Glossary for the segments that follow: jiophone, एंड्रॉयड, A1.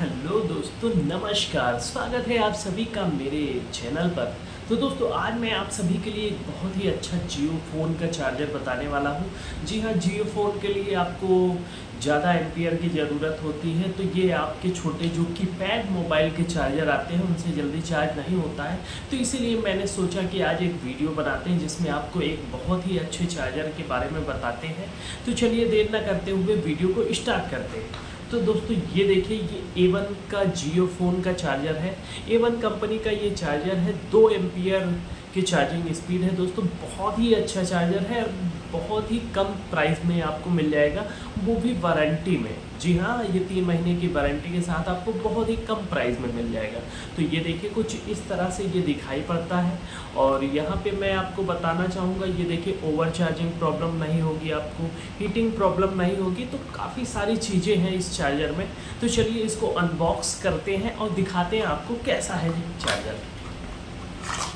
Hello दोस्तों, नमस्कार। स्वागत है आप सभी का मेरे चैनल पर। तो दोस्तों, आज मैं आप सभी के लिए एक बहुत ही अच्छा जियो फ़ोन का चार्जर बताने वाला हूं। जी हां, जियो फ़ोन के लिए आपको ज़्यादा एम्पियर की ज़रूरत होती है, तो ये आपके छोटे जो कीपैड मोबाइल के चार्जर आते हैं उनसे जल्दी चार्ज नहीं होता है। तो इसीलिए मैंने सोचा कि आज एक वीडियो बनाते हैं जिसमें आपको एक बहुत ही अच्छे चार्जर के बारे में बताते हैं। तो चलिए देर न करते हुए वीडियो को स्टार्ट करते हैं। तो दोस्तों, ये देखिए, ये A1 का जियो फ़ोन का चार्जर है। A1 कंपनी का ये चार्जर है। 2 एम्पियर की चार्जिंग स्पीड है। दोस्तों, बहुत ही अच्छा चार्जर है, बहुत ही कम प्राइस में आपको मिल जाएगा, वो भी वारंटी में। जी हाँ, ये 3 महीने की वारंटी के साथ आपको बहुत ही कम प्राइस में मिल जाएगा। तो ये देखिए, कुछ इस तरह से ये दिखाई पड़ता है। और यहाँ पे मैं आपको बताना चाहूँगा, ये देखिए, ओवर चार्जिंग प्रॉब्लम नहीं होगी, आपको हीटिंग प्रॉब्लम नहीं होगी। तो काफ़ी सारी चीज़ें हैं इस चार्जर में। तो चलिए इसको अनबॉक्स करते हैं और दिखाते हैं आपको कैसा है ये चार्जर।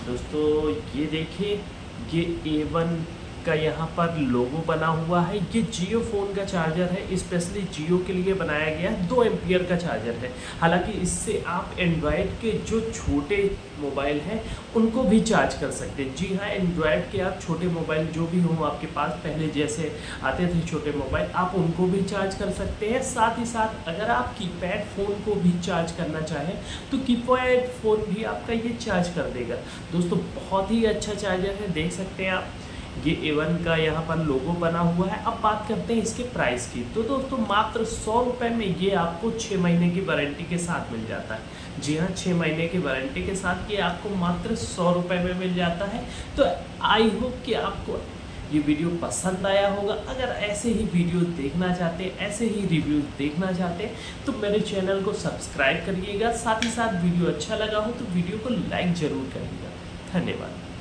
दोस्तों, ये देखिए, ये A1 का यहाँ पर लोगो बना हुआ है। ये जियो फ़ोन का चार्जर है, स्पेशली जियो के लिए बनाया गया है। 2 एम्पियर का चार्जर है। हालांकि इससे आप एंड्रॉयड के जो छोटे मोबाइल हैं उनको भी चार्ज कर सकते हैं। जी हाँ, एंड्रॉयड के आप छोटे मोबाइल जो भी हों आपके पास, पहले जैसे आते थे छोटे मोबाइल, आप उनको भी चार्ज कर सकते हैं। साथ ही साथ अगर आप कीपैड फ़ोन को भी चार्ज करना चाहें तो कीपैड फ़ोन भी आपका ये चार्ज कर देगा। दोस्तों, बहुत ही अच्छा चार्जर है, देख सकते हैं आप। ये A1 का यहाँ पर लोगो बना हुआ है। अब बात करते हैं इसके प्राइस की। तो दोस्तों, मात्र 100 रुपये में ये आपको 6 महीने की वारंटी के साथ मिल जाता है। जी हाँ, 6 महीने की वारंटी के साथ ये आपको मात्र 100 रुपये में मिल जाता है। तो आई होप कि आपको ये वीडियो पसंद आया होगा। अगर ऐसे ही वीडियो देखना चाहते हैं, ऐसे ही रिव्यू देखना चाहते हैं, तो मेरे चैनल को सब्सक्राइब करिएगा। साथ ही साथ वीडियो अच्छा लगा हो तो वीडियो को लाइक ज़रूर करिएगा। धन्यवाद।